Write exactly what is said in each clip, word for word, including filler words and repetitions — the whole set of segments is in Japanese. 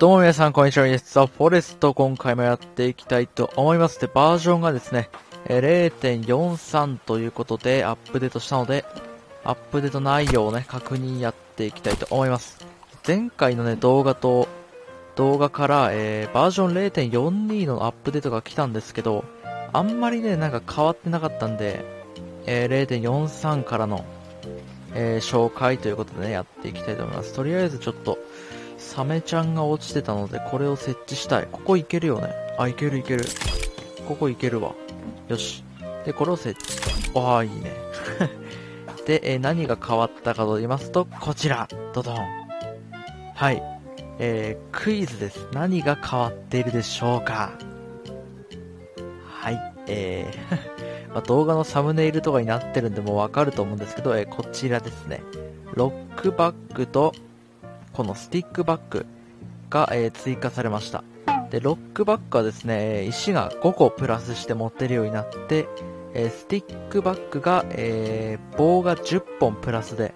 どうも皆さん、こんにちは。イエス・ザ・フォレスト。今回もやっていきたいと思います。で、バージョンがですね、ゼロ点四三 ということでアップデートしたので、アップデート内容をね、確認やっていきたいと思います。前回のね、動画と、動画から、えー、バージョン ゼロ点四二 のアップデートが来たんですけど、あんまりね、なんか変わってなかったんで、えー、ゼロ点四三 からの、えー、紹介ということでね、やっていきたいと思います。とりあえずちょっと、サメちゃんが落ちてたので、これを設置したい。ここいけるよね。あ、いけるいける。ここいけるわ。よし。で、これを設置。ああ、いいね。で、えー、何が変わったかと言いますと、こちら。ドドン。はい。えー、クイズです。何が変わっているでしょうか？はい。えー、まあ、動画のサムネイルとかになってるんで、もうわかると思うんですけど、えー、こちらですね。ロックバッグと、このスティックバッグが、えー、追加されました。で、ロックバッグはですね、石がごこプラスして持てるようになって、えー、スティックバッグが、えー、棒がじゅっぽんプラスで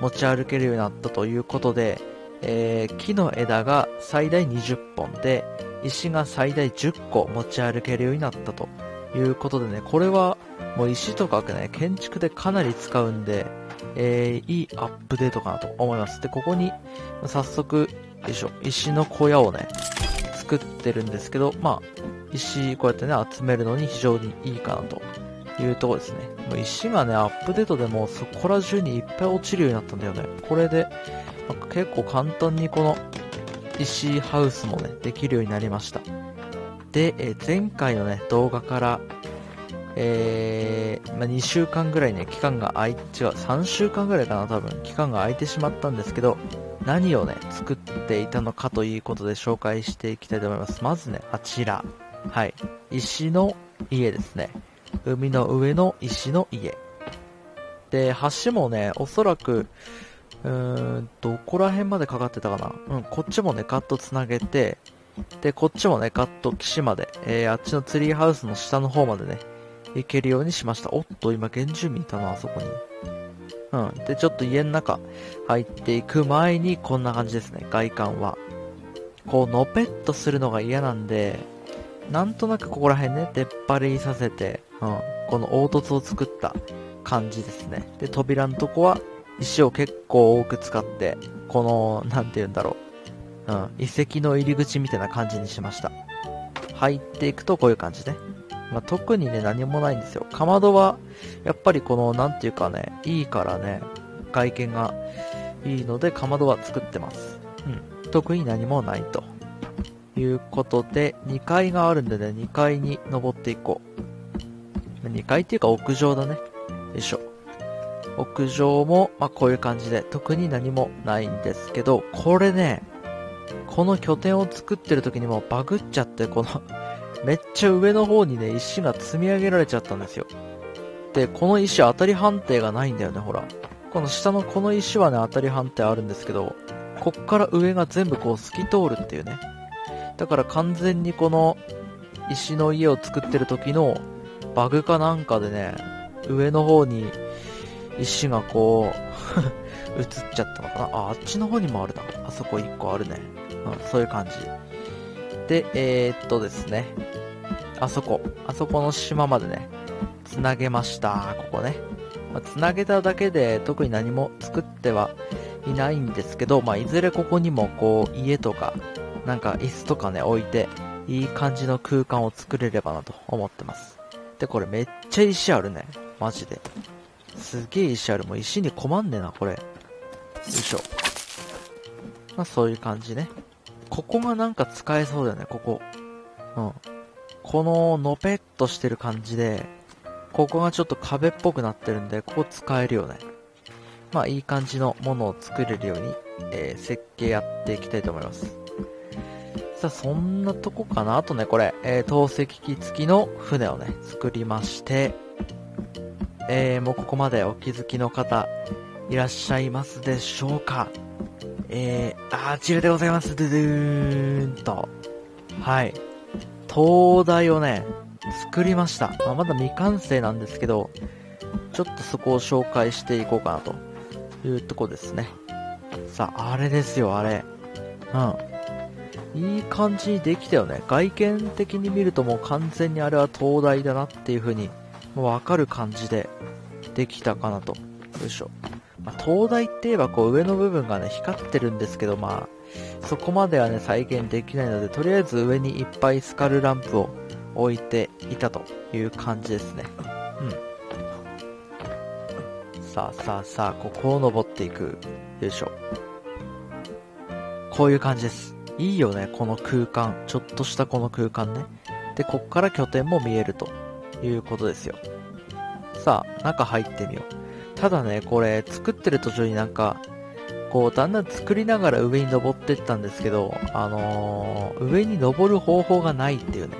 持ち歩けるようになったということで、えー、木の枝が最大にじゅっぽんで、石が最大じゅっこ持ち歩けるようになったということでね、これはもう石とかね、建築でかなり使うんで、えー、いいアップデートかなと思います。で、ここに、早速、よいしょ、石の小屋をね、作ってるんですけど、まあ、石、こうやってね、集めるのに非常にいいかなというところですね。もう石がね、アップデートでもそこら中にいっぱい落ちるようになったんだよね。これで、なんか結構簡単にこの、石ハウスもね、できるようになりました。で、えー、前回のね、動画から、えーまあ、にしゅうかんぐらいね、期間が空い、違う、さんしゅうかんぐらいかな、多分、期間が空いてしまったんですけど、何をね、作っていたのかということで紹介していきたいと思います。まずね、あちら。はい。石の家ですね。海の上の石の家。で、橋もね、おそらく、うーん、どこら辺までかかってたかな。うん、こっちもね、ガッとつなげて、で、こっちもね、ガッと岸まで、えー、あっちのツリーハウスの下の方までね、行けるようにしました。おっと、今、原住民いたな、あそこに。うん。で、ちょっと家の中入っていく前に、こんな感じですね、外観は。こう、のぺっとするのが嫌なんで、なんとなくここら辺ね、出っ張りさせて、うん。この凹凸を作った感じですね。で、扉のとこは、石を結構多く使って、この、なんて言うんだろう。うん。遺跡の入り口みたいな感じにしました。入っていくと、こういう感じね。まあ、特にね、何もないんですよ。かまどは、やっぱりこの、なんていうかね、いいからね、外見がいいので、かまどは作ってます。うん。特に何もないと。いうことで、にかいがあるんでね、にかいに登っていこう。にかいっていうか屋上だね。よいしょ。屋上も、まあ、こういう感じで、特に何もないんですけど、これね、この拠点を作ってる時にもバグっちゃって、この、めっちゃ上の方にね、石が積み上げられちゃったんですよ。で、この石当たり判定がないんだよね、ほら。この下のこの石はね、当たり判定あるんですけど、こっから上が全部こう透き通るっていうね。だから完全にこの石の家を作ってる時のバグかなんかでね、上の方に石がこう、映っちゃったのかな。あ、あっちの方にもあるな。あそこいっこあるね。うん、そういう感じ。で、えー、っとですね。あそこ。あそこの島までね、つなげました。ここね。まあ、つなげただけで特に何も作ってはいないんですけど、まあ、いずれここにもこう、家とか、なんか椅子とかね、置いて、いい感じの空間を作れればなと思ってます。で、これめっちゃ石あるね。マジで。すげえ石ある。もう石に困んねえな、これ。よいしょ。まあ、そういう感じね。ここがなんか使えそうだよね、ここ。うん。この、のぺっとしてる感じで、ここがちょっと壁っぽくなってるんで、ここ使えるよね。まあ、いい感じのものを作れるように、えー、設計やっていきたいと思います。さあ、そんなとこかな。あとね、これ、えー、投石機付きの船をね、作りまして、えー、もうここまでお気づきの方、いらっしゃいますでしょうか。えー、あちらでございます。ドゥドゥーンと。はい。灯台をね、作りました。まあ、まだ未完成なんですけど、ちょっとそこを紹介していこうかなというとこですね。さあ、あれですよ、あれ。うん。いい感じにできたよね。外見的に見るともう完全にあれは灯台だなっていう風にわかる感じでできたかなと。よいしょ。まあ、灯台って言えばこう上の部分がね光ってるんですけど、まあそこまではね再現できないので、とりあえず上にいっぱいスカルランプを置いていたという感じですね。うん。さあさあさあ、ここを登っていく。よいしょ。こういう感じです。いいよね、この空間。ちょっとしたこの空間ね。で、こっから拠点も見えるということですよ。さあ、中入ってみよう。ただね、これ、作ってる途中になんか、こう、だんだん作りながら上に登っていったんですけど、あのー、上に登る方法がないっていうね。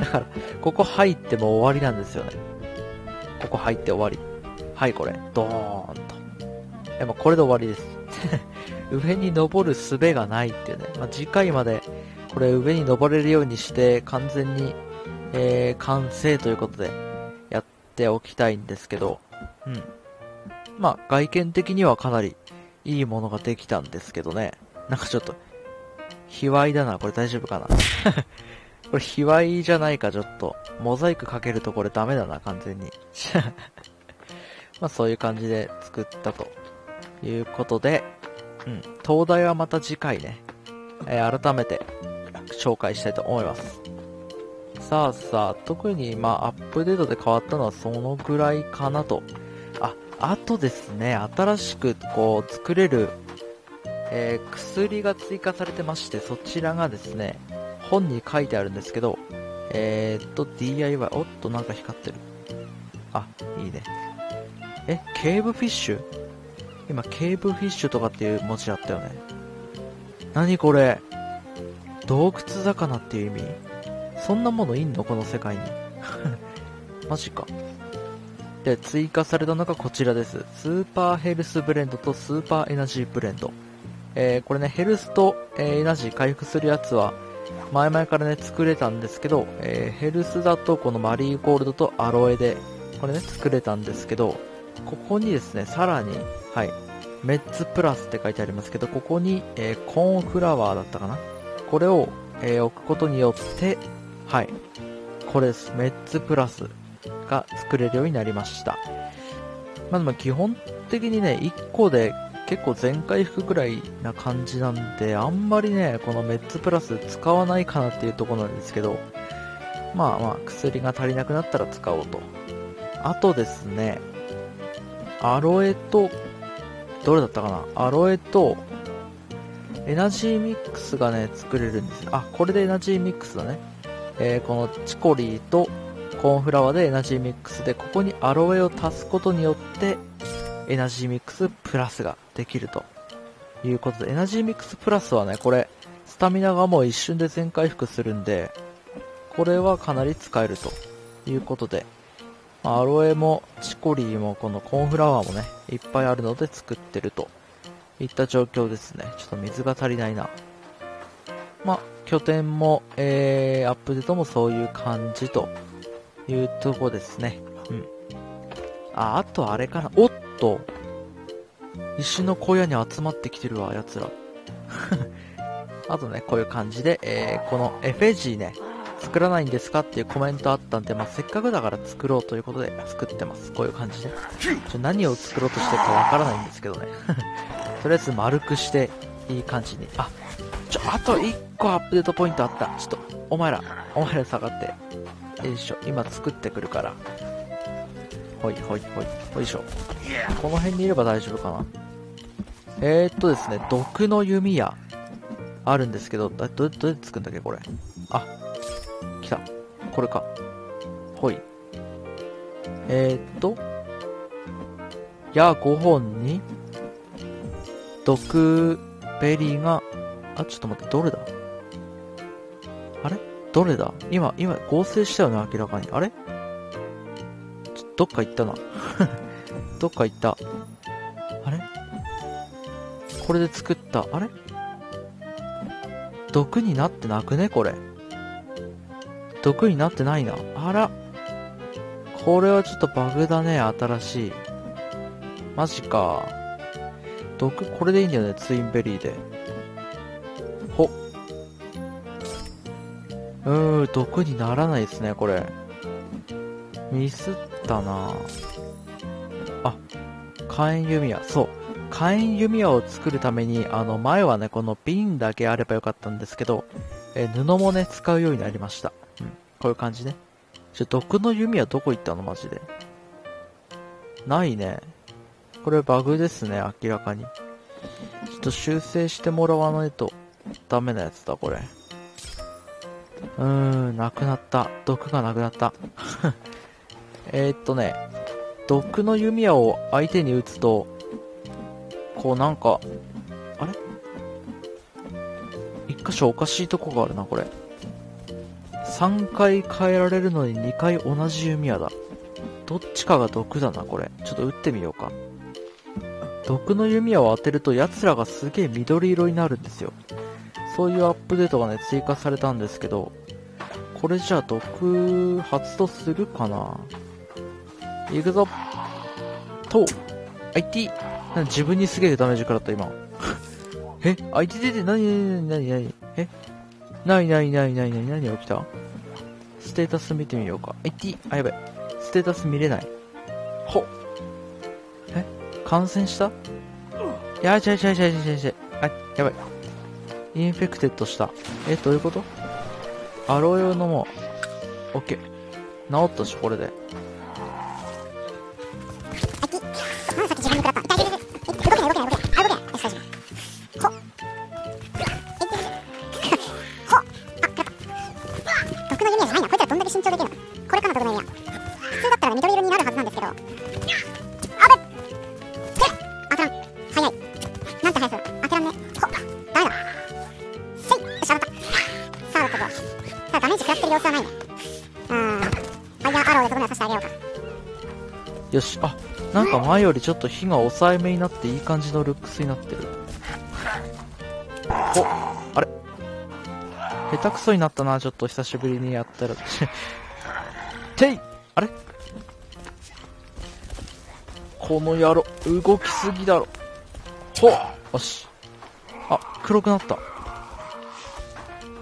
だから、ここ入っても終わりなんですよね。ここ入って終わり。はい、これ。ドーンと。え、まあ、これで終わりです。上に登る術がないっていうね。まあ、次回までこれ上に登れるようにして完全に、えー、完成ということでやっておきたいんですけど、うん。まあ、外見的にはかなりいいものができたんですけどね。なんかちょっと、卑猥だな。これ大丈夫かな。これ卑猥じゃないか、ちょっと。モザイクかけるとこれダメだな、完全に。まあ、そういう感じで作ったということで、うん。灯台はまた次回ね、えー、改めて紹介したいと思います。さあさあ、特にまあアップデートで変わったのはそのぐらいかなと。あ、あとですね、新しくこう作れる、えー、薬が追加されてまして、そちらがですね、本に書いてあるんですけど、えー、っと ディーアイワイ、おっとなんか光ってる。あ、いいね。え、ケーブフィッシュ？今、ケーブフィッシュとかっていう文字あったよね。何これ？洞窟魚っていう意味？そんなものいんの？この世界に。マジか。で、追加されたのがこちらです。スーパーヘルスブレンドとスーパーエナジーブレンド。えー、これね、ヘルスと、えー、エナジー回復するやつは、前々からね、作れたんですけど、えー、ヘルスだとこのマリーゴールドとアロエで、これね、作れたんですけど、ここにですね、さらに、はい、メッツプラスって書いてありますけど、ここに、えー、コーンフラワーだったかな、これを、えー、置くことによって、はい、これです。メッツプラスが作れるようになりました。まあでも基本的にね、いっこで結構全回復くらいな感じなんで、あんまりね、このメッツプラス使わないかなっていうところなんですけど、まあまあ、薬が足りなくなったら使おうと。あとですね、アロエと、どれだったかな？アロエと、エナジーミックスがね、作れるんです。あ、これでエナジーミックスだね。えー、このチコリーとコーンフラワーでエナジーミックスで、ここにアロエを足すことによって、エナジーミックスプラスができるということで、エナジーミックスプラスはね、これ、スタミナがもう一瞬で全回復するんで、これはかなり使えるということで、アロエもチコリーもこのコーンフラワーもね、いっぱいあるので作ってるといった状況ですね。ちょっと水が足りないな。まあ、拠点も、えー、アップデートもそういう感じというとこですね。うん。あ、あとあれかな。おっと！石の小屋に集まってきてるわ、奴ら。あとね、こういう感じで、えー、このエフェジーね、作らないんですかっていうコメントあったんで、まあ、せっかくだから作ろうということで作ってます。こういう感じで。ちょ何を作ろうとしてるかわからないんですけどね。とりあえず丸くしていい感じに。あ、ちょ、あといっこアップデートポイントあった。ちょっと、お前ら、お前ら下がって。よいしょ、今作ってくるから。ほいほいほい。ほいしょ。この辺にいれば大丈夫かな。えーっとですね、毒の弓矢あるんですけど、ど、どうやって作るんだっけ、これ。あ、来た。これか。ほい。えー、っと。矢ごほんに、毒ベリーが、あ、ちょっと待って、どれだあれどれだ今、今、合成したよね、明らかに。あれちょ、どっか行ったな。どっか行った。あれこれで作った。あれ毒になってなくねこれ。毒になってないな。あら。これはちょっとバグだね、新しい。マジか。毒、これでいいんだよね、ツインベリーで。ほ。うーん、毒にならないですね、これ。ミスったなあ。火炎弓矢。そう。火炎弓矢を作るために、あの、前はね、この瓶だけあればよかったんですけど、え布もね、使うようになりました。うん。こういう感じね。ちょ、毒の弓矢どこ行ったのマジで。ないね。これバグですね、明らかに。ちょっと修正してもらわないとダメなやつだ、これ。うーん、なくなった。毒がなくなった。えーっとね、毒の弓矢を相手に撃つと、こうなんか、あれ？一箇所おかしいとこがあるな、これ。さんかい変えられるのににかい同じ弓矢だ。どっちかが毒だな、これ。ちょっと撃ってみようか。毒の弓矢を当てると奴らがすげえ緑色になるんですよ。そういうアップデートがね、追加されたんですけど、これじゃあ毒発動するかな？行くぞと、あいてぃ！自分にすげえダメージ食らった、今。え？あいてぃ出て、なになになになにえ？ないないないないない何が起きた？ステータス見てみようか。あいてぃ！あ、やばい。ステータス見れない。ほっ。え？感染した？いや、ちゃいちゃいちゃいちゃいちゃい。あ、やばい。インフェクテッドした。え、どういうこと？アロエを飲もう。オッケー。治ったし、これで。よし、あ、なんか前よりちょっと火が抑えめになっていい感じのルックスになってる。お、あれ下手くそになったな、ちょっと久しぶりにやったら。てい、あれこの野郎、動きすぎだろ。ほよし。あ、黒くなった。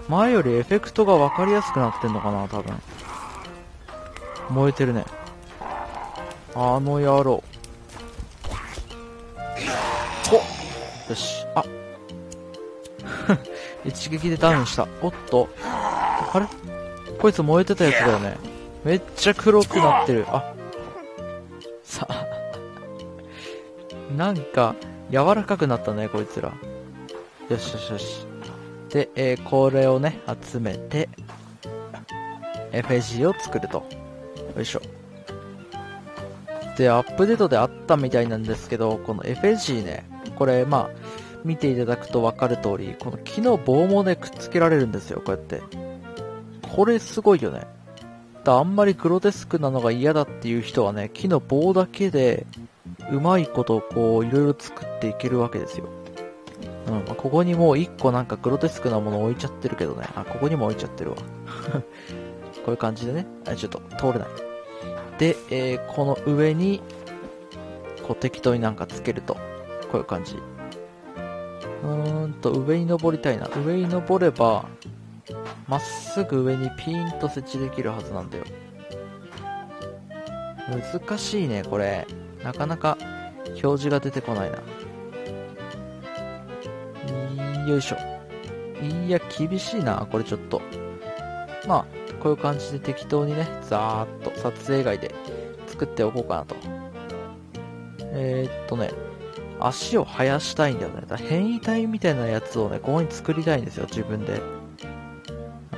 前よりエフェクトが分かりやすくなってんのかな、多分。燃えてるね。あの野郎。ほっ。よし。あ。一撃でダウンした。おっと。あれこいつ燃えてたやつだよね。めっちゃ黒くなってる。あ。さあ。なんか、柔らかくなったね、こいつら。よしよしよし。で、えー、これをね、集めて、エフエージー を作ると。よいしょ。で、アップデートであったみたいなんですけど、この エフエージー ね、これ、まあ、見ていただくと分かる通り、この木の棒もね、くっつけられるんですよ、こうやって。これすごいよね。だあんまりグロテスクなのが嫌だっていう人はね、木の棒だけで、うまいことをこう、いろいろ作っていけるわけですよ。うん、まあ、ここにもう一個なんかグロテスクなもの置いちゃってるけどね。あ、ここにも置いちゃってるわ。こういう感じでね。あ、ちょっと、通れない。で、えー、この上に、こう適当になんかつけると。こういう感じ。うーんと、上に登りたいな。上に登れば、まっすぐ上にピーンと設置できるはずなんだよ。難しいね、これ。なかなか表示が出てこないな。よいしょ。いや、厳しいな、これちょっと。まあ、こういう感じで適当にね、ざーっと撮影外で作っておこうかなと。えー、っとね、足を生やしたいんだよね。だ変異体みたいなやつをね、ここに作りたいんですよ、自分で。う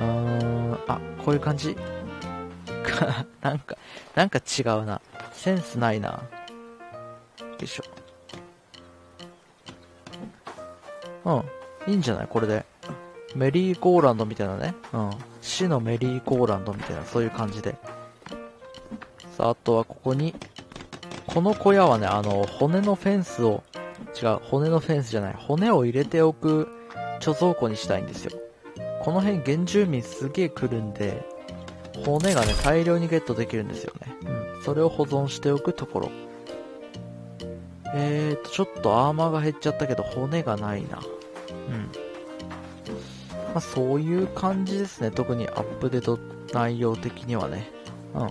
ーん、あ、こういう感じなんか、なんか違うな。センスないな。よいしょ。うん、いいんじゃないこれで。メリーゴーランドみたいなね。うん。死のメリーゴーランドみたいな、そういう感じで。さあ、あとはここに、この小屋はね、あの、骨のフェンスを、違う、骨のフェンスじゃない、骨を入れておく貯蔵庫にしたいんですよ。この辺原住民すげえ来るんで、骨がね、大量にゲットできるんですよね。うん。それを保存しておくところ。えーと、ちょっとアーマーが減っちゃったけど、骨がないな。うん。あ、そういう感じですね。特にアップデート内容的にはね。うん。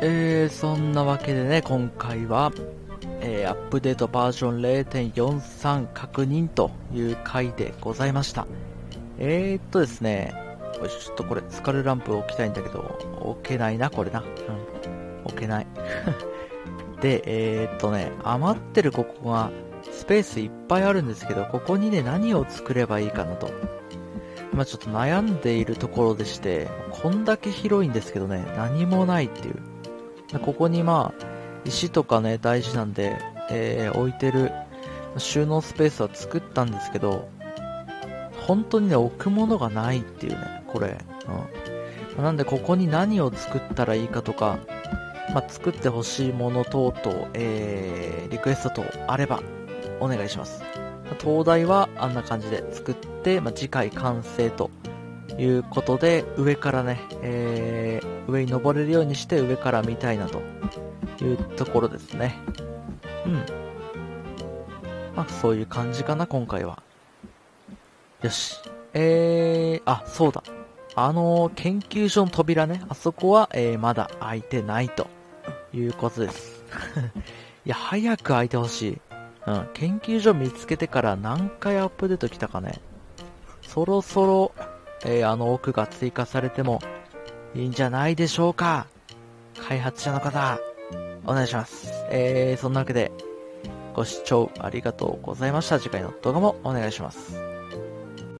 えー、そんなわけでね、今回は、えー、アップデートバージョン ゼロ点四三 確認という回でございました。えーっとですね、ちょっとこれ、スカルランプ置きたいんだけど、置けないな、これな。うん、置けない。で、えーっとね、余ってるここが、スペースいっぱいあるんですけど、ここにね、何を作ればいいかなと。今ちょっと悩んでいるところでして、こんだけ広いんですけどね、何もないっていう。ここにまあ、石とかね、大事なんで、えー、置いてる収納スペースは作ったんですけど、本当にね、置くものがないっていうね、これ。うん。なんで、ここに何を作ったらいいかとか、まあ、作ってほしいもの等々、えー、リクエスト等あれば、お願いします。灯台はあんな感じで作って、まあ、次回完成ということで、上からね、えー、上に登れるようにして上から見たいなというところですね。うん。まあそういう感じかな、今回は。よし。えー、あ、そうだ。あのー、研究所の扉ね、あそこは、えー、まだ開いてないということです。いや、早く開いてほしい。うん。研究所見つけてから何回アップデート来たかね。そろそろ、えー、あの奥が追加されても、いいんじゃないでしょうか。開発者の方、お願いします。えー、そんなわけで、ご視聴ありがとうございました。次回の動画もお願いします。